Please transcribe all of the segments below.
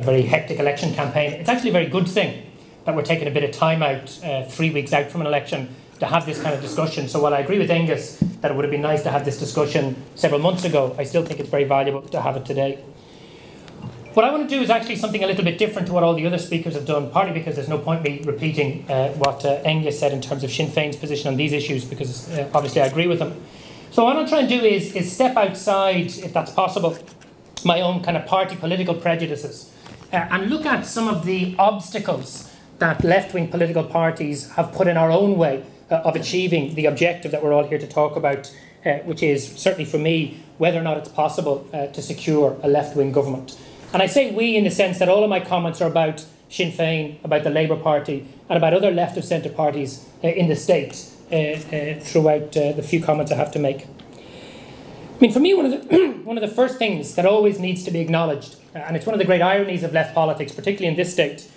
a very hectic election campaign. It's actually a very good thing that we're taking a bit of time out, 3 weeks out from an election, to have this kind of discussion. So while I agree with Angus that it would have been nice to have this discussion several months ago, I still think it's very valuable to have it today. What I want to do is actually something a little bit different to what all the other speakers have done, partly because there's no point me repeating what Angus said in terms of Sinn Féin's position on these issues, because obviously I agree with them. So what I want to try and do is step outside, if that's possible, my own kind of party political prejudices and look at some of the obstacles that left-wing political parties have put in our own way of achieving the objective that we're all here to talk about, which is, certainly for me, whether or not it's possible to secure a left-wing government. And I say we in the sense that all of my comments are about Sinn Féin, about the Labour Party, and about other left of centre parties in the state throughout the few comments I have to make. I mean, for me, one of the first things that always needs to be acknowledged, and it's one of the great ironies of left politics, particularly in this state,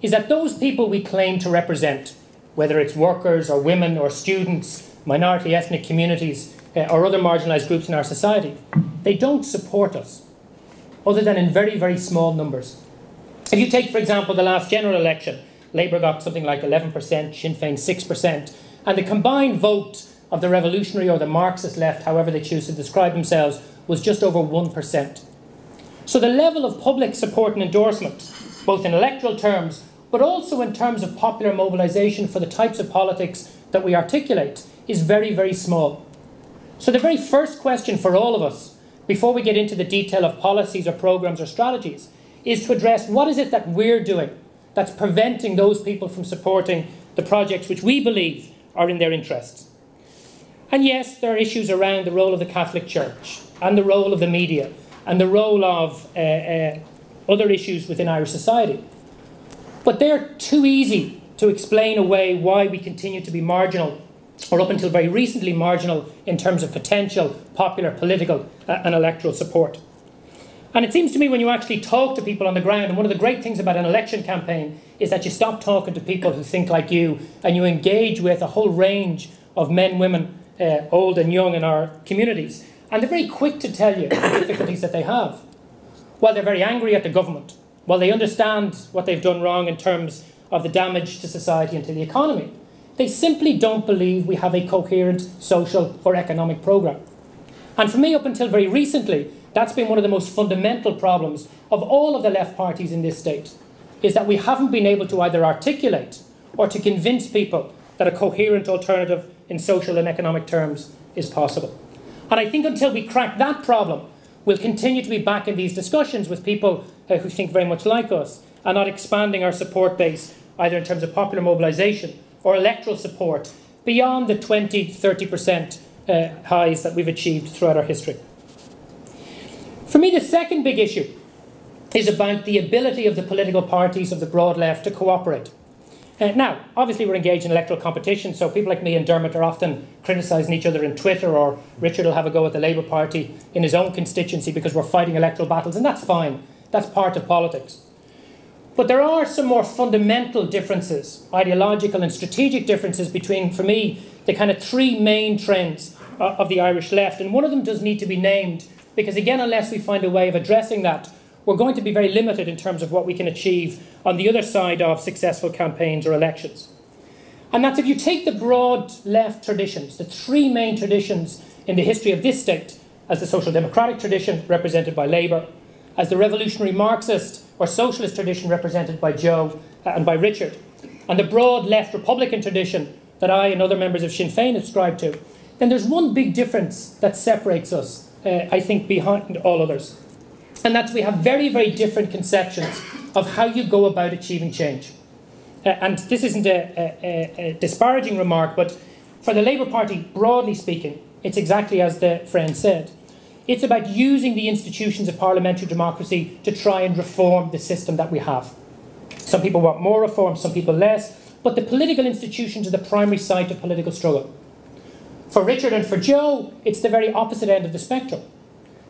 is that those people we claim to represent, whether it's workers or women or students, minority ethnic communities, or other marginalised groups in our society, they don't support us, other than in very, very small numbers. If you take, for example, the last general election, Labour got something like 11%, Sinn Féin 6%, and the combined vote of the revolutionary or the Marxist left, however they choose to describe themselves, was just over 1%. So the level of public support and endorsement, both in electoral terms, but also in terms of popular mobilisation for the types of politics that we articulate, is very, very small. So the very first question for all of us, before we get into the detail of policies or programmes or strategies, is to address what is it that we're doing that's preventing those people from supporting the projects which we believe are in their interests. And yes, there are issues around the role of the Catholic Church and the role of the media and the role of other issues within Irish society. But they're too easy to explain away why we continue to be marginal, or up until very recently marginal, in terms of potential popular political and electoral support. And it seems to me when you actually talk to people on the ground, and one of the great things about an election campaign is that you stop talking to people who think like you, and you engage with a whole range of men, women, old and young in our communities. And they're very quick to tell you the difficulties that they have. While they're very angry at the government, while they understand what they've done wrong in terms of the damage to society and to the economy, they simply don't believe we have a coherent social or economic programme. And for me, up until very recently, that's been one of the most fundamental problems of all of the left parties in this state, is that we haven't been able to either articulate or to convince people that a coherent alternative in social and economic terms is possible. And I think until we crack that problem, we'll continue to be back in these discussions with people who think very much like us, and not expanding our support base, either in terms of popular mobilisation or electoral support, beyond the 20–30% highs that we've achieved throughout our history. For me, the second big issue is about the ability of the political parties of the broad left to cooperate. Now, obviously we're engaged in electoral competition, so people like me and Dermot are often criticising each other in Twitter, or Richard will have a go at the Labour Party in his own constituency because we're fighting electoral battles, and that's fine. That's part of politics. But there are some more fundamental differences, ideological and strategic differences, between, for me, the kind of three main trends of the Irish left. And one of them does need to be named, because again, unless we find a way of addressing that, we're going to be very limited in terms of what we can achieve on the other side of successful campaigns or elections. And that's, if you take the broad left traditions, the three main traditions in the history of this state, as the social democratic tradition represented by Labour, as the revolutionary Marxist or socialist tradition represented by Joe and by Richard, and the broad left republican tradition that I and other members of Sinn Féin ascribe to, then there's one big difference that separates us, I think, behind all others. And that's, we have very, very different conceptions of how you go about achieving change. And this isn't a disparaging remark, but for the Labour Party, broadly speaking, it's exactly as the friend said. It's about using the institutions of parliamentary democracy to try and reform the system that we have. Some people want more reform, some people less, but the political institutions are the primary site of political struggle. For Richard and for Joe, it's the very opposite end of the spectrum.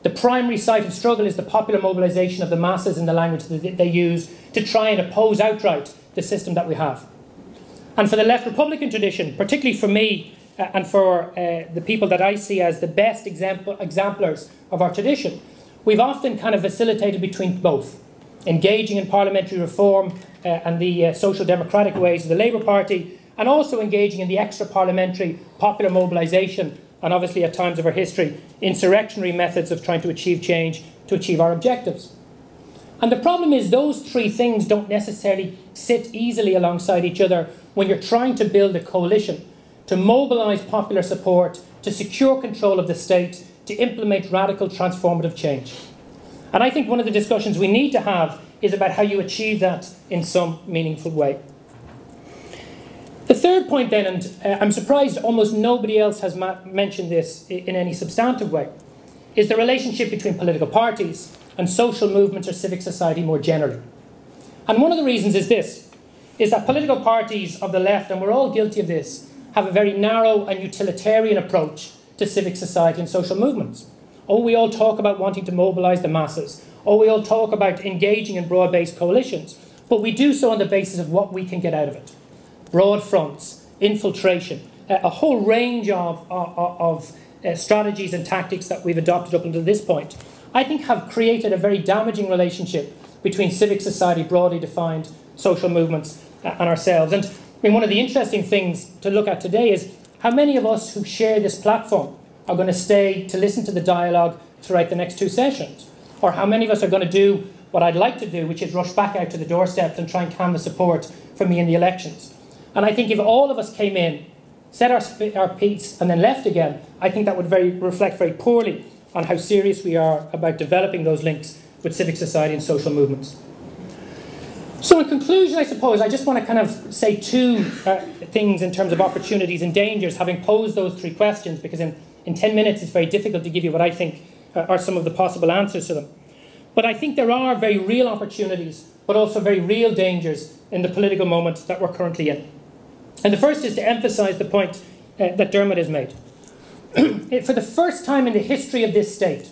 The primary site of struggle is the popular mobilisation of the masses in the language that they use to try and oppose outright the system that we have. And for the left republican tradition, particularly for me, and for the people that I see as the best exemplars of our tradition, we've often kind of vacillated between both. engaging in parliamentary reform and the social democratic ways of the Labour Party, and also engaging in the extra-parliamentary popular mobilisation and obviously at times of our history, insurrectionary methods of trying to achieve change to achieve our objectives. And the problem is those three things don't necessarily sit easily alongside each other when you're trying to build a coalition, to mobilise popular support, to secure control of the state, to implement radical transformative change. And I think one of the discussions we need to have is about how you achieve that in some meaningful way. The third point then, and I'm surprised almost nobody else has mentioned this in any substantive way, is the relationship between political parties and social movements or civic society more generally. And one of the reasons is this, is that political parties of the left, and we're all guilty of this, have a very narrow and utilitarian approach to civic society and social movements. Oh, we all talk about wanting to mobilise the masses. Oh, we all talk about engaging in broad-based coalitions. But we do so on the basis of what we can get out of it. Broad fronts, infiltration, a whole range of strategies and tactics that we've adopted up until this point, I think have created a very damaging relationship between civic society, broadly defined social movements, and ourselves. And I mean, one of the interesting things to look at today is how many of us who share this platform are going to stay to listen to the dialogue throughout the next two sessions, or how many of us are going to do what I'd like to do, which is rush back out to the doorsteps and try and canvass support for me in the elections. And I think if all of us came in, said our piece and then left again, I think that would reflect very poorly on how serious we are about developing those links with civic society and social movements. So in conclusion, I suppose, I just want to kind of say two things in terms of opportunities and dangers, having posed those three questions, because in 10 minutes it's very difficult to give you what I think are some of the possible answers to them. But I think there are very real opportunities, but also very real dangers in the political moment that we're currently in. And the first is to emphasise the point that Dermot has made. For the first time in the history of this state,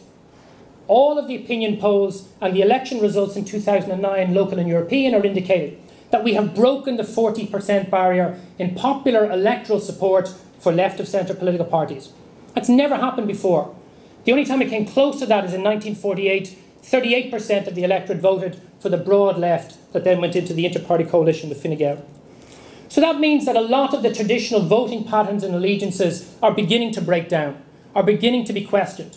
all of the opinion polls and the election results in 2009, local and European, are indicated that we have broken the 40% barrier in popular electoral support for left of centre political parties. That's never happened before. The only time it came close to that is in 1948, 38% of the electorate voted for the broad left that then went into the inter-party coalition with Fine Gael. So that means that a lot of the traditional voting patterns and allegiances are beginning to break down, are beginning to be questioned.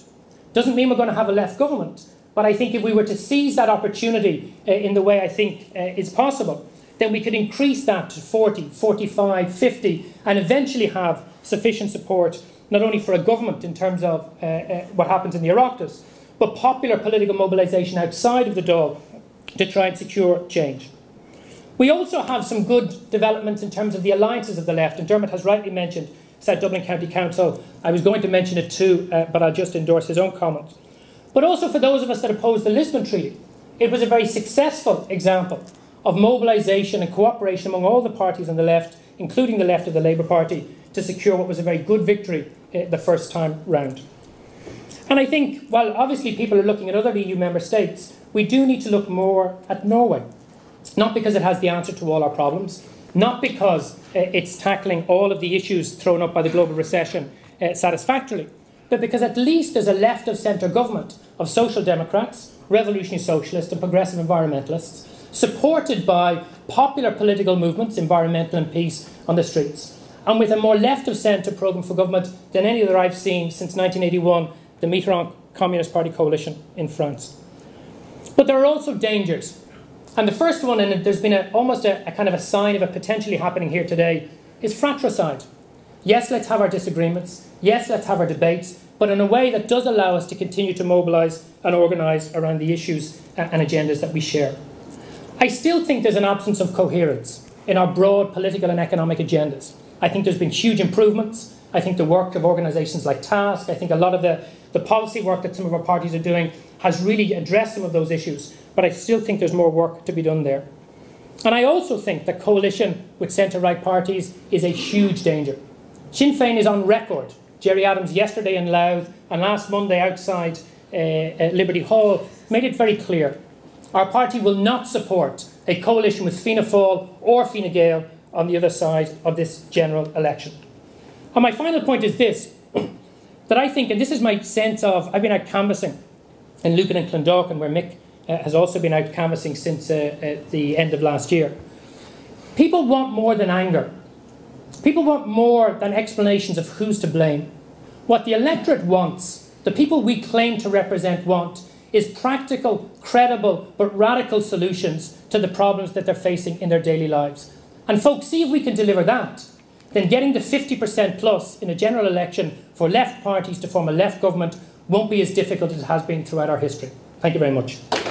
Doesn't mean we're going to have a left government, but I think if we were to seize that opportunity in the way I think is possible, then we could increase that to 40, 45, 50, and eventually have sufficient support, not only for a government in terms of what happens in the Oireachtas, but popular political mobilisation outside of the Dáil to try and secure change. We also have some good developments in terms of the alliances of the left, and Dermot has rightly mentioned South Dublin County Council. I was going to mention it too, but I'll just endorse his own comments. But also for those of us that opposed the Lisbon Treaty, it was a very successful example of mobilisation and cooperation among all the parties on the left, including the left of the Labour Party, to secure what was a very good victory the first time round. And I think, while obviously people are looking at other EU member states, we do need to look more at Norway. Not because it has the answer to all our problems, not because it's tackling all of the issues thrown up by the global recession satisfactorily, but because at least there's a left-of-centre government of social democrats, revolutionary socialists and progressive environmentalists, supported by popular political movements, environmental and peace, on the streets, and with a more left-of-centre programme for government than any other I've seen since 1981, the Mitterrand Communist Party coalition in France. But there are also dangers. And the first one, and there's been almost a kind of a sign of it potentially happening here today, is fratricide. Yes, let's have our disagreements. Yes, let's have our debates, but in a way that does allow us to continue to mobilise and organise around the issues and agendas that we share. I still think there's an absence of coherence in our broad political and economic agendas. I think there's been huge improvements. I think the work of organisations like TASC, I think a lot of the policy work that some of our parties are doing has really addressed some of those issues, but I still think there's more work to be done there. And I also think that coalition with centre-right parties is a huge danger. Sinn Féin is on record. Gerry Adams yesterday in Louth and last Monday outside Liberty Hall made it very clear. Our party will not support a coalition with Fianna Fáil or Fine Gael on the other side of this general election. And my final point is this, that I think, and this is my sense of, I've been out canvassing in Lucan and Clondalkin, where Mick has also been out canvassing since the end of last year. People want more than anger. People want more than explanations of who's to blame. What the electorate wants, the people we claim to represent want, is practical, credible, but radical solutions to the problems that they're facing in their daily lives. And folks, see if we can deliver that. Then getting the 50% plus in a general election for left parties to form a left government won't be as difficult as it has been throughout our history. Thank you very much.